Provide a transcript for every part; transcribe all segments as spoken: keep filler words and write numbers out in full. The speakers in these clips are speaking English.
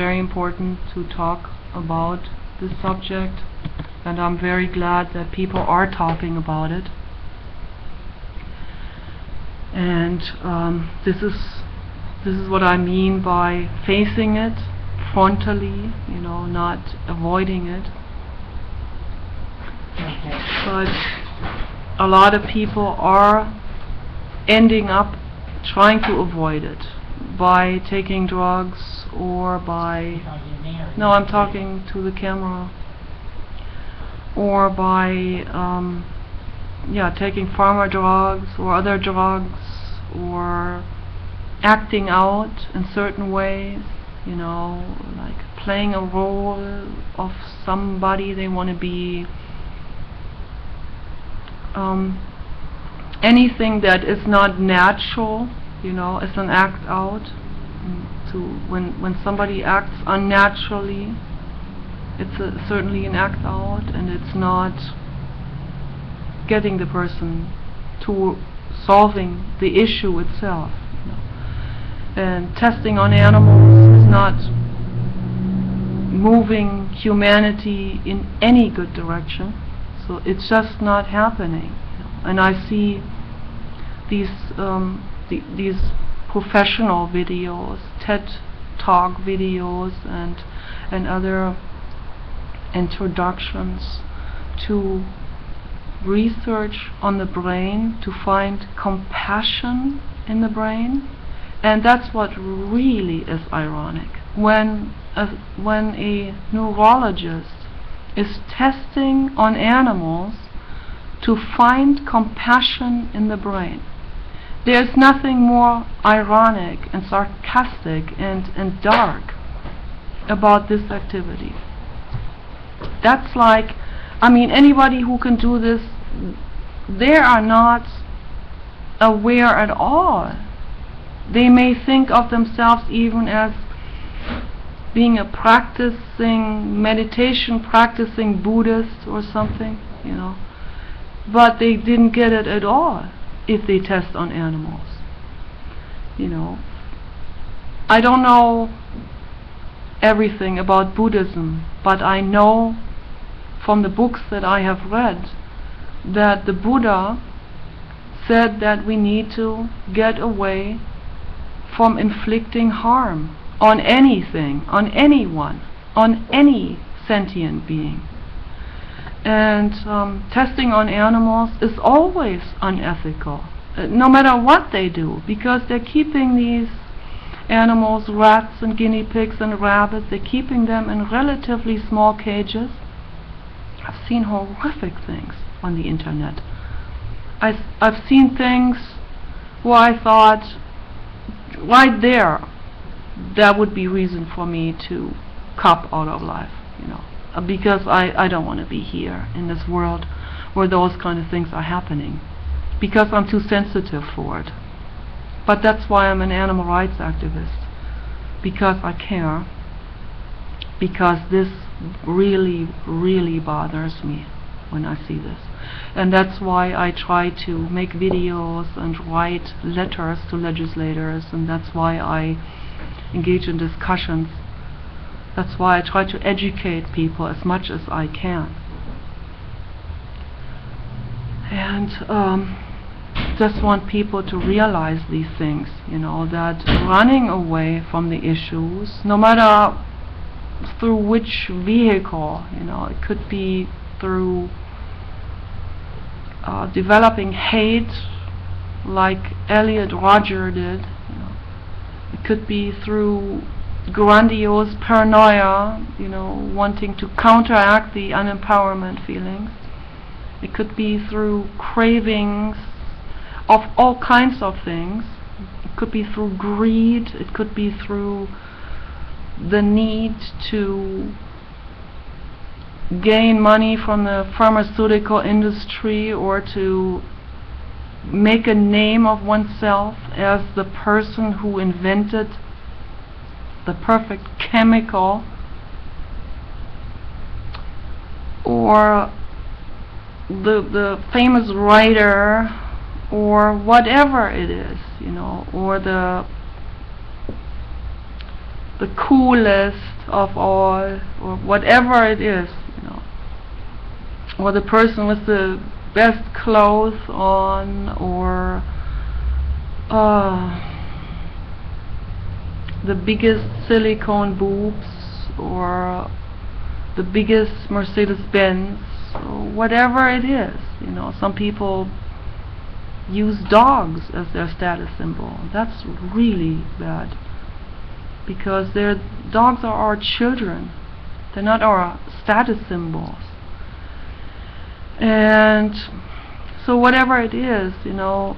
very important to talk about this subject, and I'm very glad that people are talking about it. And um, this is this is what I mean by facing it frontally, you know, not avoiding it. Okay. But a lot of people are ending up trying to avoid it by taking drugs or by no, I'm talking to the camera, or by um, yeah, taking pharma drugs or other drugs, or acting out in certain ways, you know, like playing a role of somebody they want to be. Um, anything that is not natural, you know, is an act out. To when when somebody acts unnaturally, it's a, certainly an act out, and it's not getting the person to solving the issue itself. You know. And testing on animals is not moving humanity in any good direction, so it's just not happening. You know. And I see these um, th these professional videos, TED Talk videos, and and other introductions to research on the brain to find compassion in the brain, and that's what really is ironic. When a, when a neurologist is testing on animals to find compassion in the brain, there's nothing more ironic and sarcastic and, and dark about this activity. That's like, I mean, anybody who can do this, they are not aware at all. They may think of themselves even as being a practicing meditation, practicing Buddhist or something, you know, but they didn't get it at all if they test on animals. You know, I don't know everything about Buddhism, but I know from the books that I have read that the Buddha said that we need to get away from inflicting harm on anything, on anyone, on any sentient being. And um, testing on animals is always unethical, uh, no matter what they do, because they're keeping these animals, rats and guinea pigs and rabbits, they're keeping them in relatively small cages. I've seen horrific things on the internet. I, I've seen things where I thought, right there, that would be reason for me to cop out of life, you know, uh, because I, I don't want to be here in this world where those kind of things are happening, because I'm too sensitive for it. But that's why I'm an animal rights activist, because I care, because this really, really bothers me when I see this. And that's why I try to make videos and write letters to legislators, and that's why I engage in discussions. That's why I try to educate people as much as I can. And um, just want people to realize these things, you know, that running away from the issues, no matter through which vehicle, you know, it could be through uh, developing hate like Elliot Roger did, you know. It could be through grandiose paranoia, you know, wanting to counteract the unempowerment feelings. It could be through cravings of all kinds of things. It could be through greed. It could be through the need to gain money from the pharmaceutical industry, or to make a name of oneself as the person who invented the perfect chemical, or the the famous writer, or whatever it is, you know, or the the coolest of all, or whatever it is, you know, or the person with the best clothes on, or uh, the biggest silicone boobs, or the biggest Mercedes-Benz, or whatever it is. You know, some people use dogs as their status symbol. That's really bad, because their dogs are our children. They're not our status symbols. And so whatever it is, you know,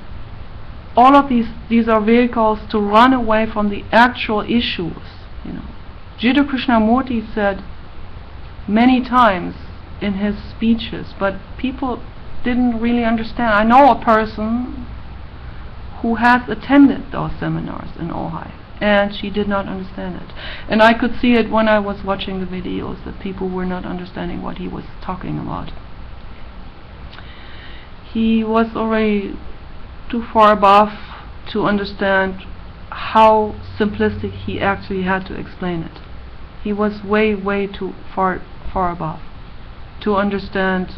all of these these are vehicles to run away from the actual issues. You know, Jiddu Krishnamurti said many times in his speeches, but people didn't really understand. I know a person who has attended those seminars in Ojai, and she did not understand it. And I could see it when I was watching the videos, that people were not understanding what he was talking about. He was already too far above to understand how simplistic he actually had to explain it. He was way, way too far, far above to understand,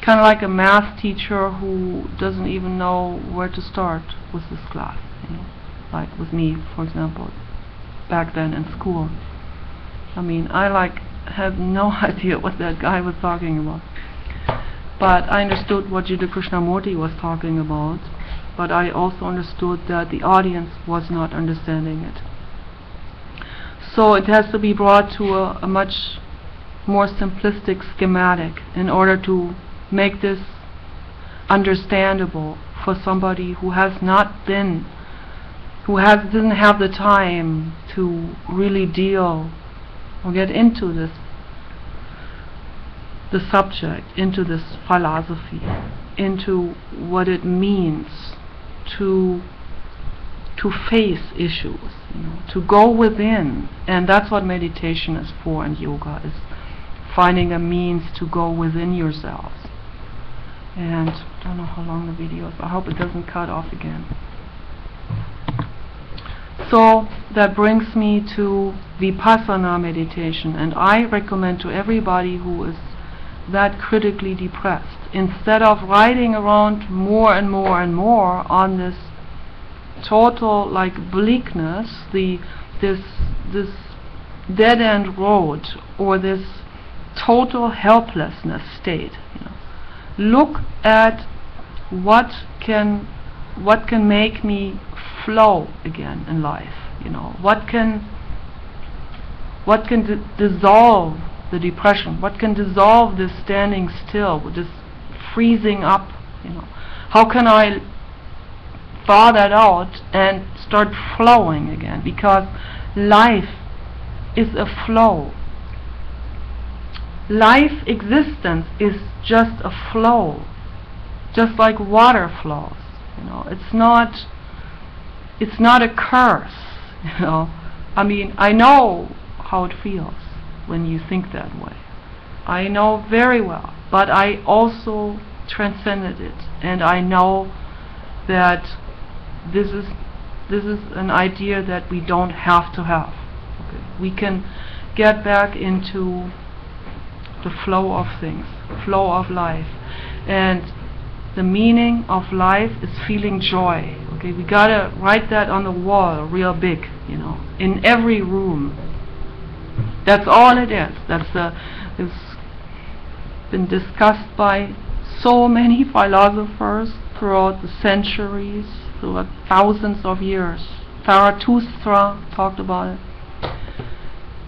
kind of like a math teacher who doesn't even know where to start with this class, you know, like with me, for example, back then in school. I mean, I like have no idea what that guy was talking about, but I understood what Jiddu Krishnamurti was talking about. But I also understood that the audience was not understanding it. So it has to be brought to a, a much more simplistic schematic in order to make this understandable for somebody who has not been, who has didn't have the time to really deal or get into this, the subject, into this philosophy, into what it means to to face issues, you know, to go within. And that's what meditation is for, and yoga is finding a means to go within yourselves. And I don't know how long the video is, I hope it doesn't cut off again. So that brings me to Vipassana meditation, and I recommend to everybody who is that critically depressed, instead of riding around more and more and more on this total like bleakness, the this this dead end road, or this total helplessness state, you know, look at what can what can make me flow again in life, you know, what can what can d dissolve the depression, what can dissolve this standing still, this freezing up, you know. How can I thaw that out and start flowing again? Because life is a flow. Life existence is just a flow, just like water flows, you know. It's not, it's not a curse, you know. I mean, I know how it feels when you think that way. I know very well, but I also transcended it, and I know that this is this is an idea that we don't have to have. Okay. We can get back into the flow of things, flow of life, and the meaning of life is feeling joy. Okay, we gotta write that on the wall, real big, you know, in every room. That's all it is. That's uh, it's been discussed by so many philosophers throughout the centuries, throughout thousands of years. Zarathustra talked about it.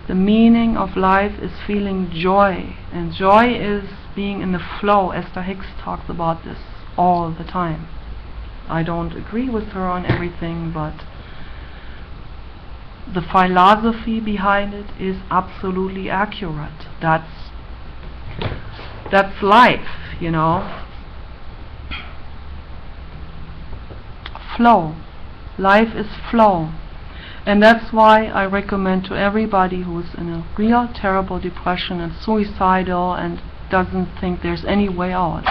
The meaning of life is feeling joy, and joy is being in the flow. Esther Hicks talks about this all the time. I don't agree with her on everything, but the philosophy behind it is absolutely accurate. That's that's life, you know. Flow. Life is flow. And that's why I recommend to everybody who's in a real terrible depression and suicidal and doesn't think there's any way out,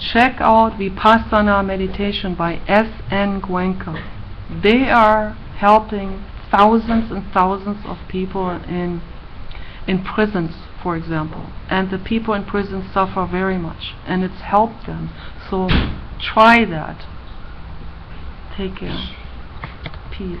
check out Vipassana meditation by S N Goenka. They are helping thousands and thousands of people in in prisons, for example, and the people in prisons suffer very much, and it's helped them. So try that. Take care. Peace.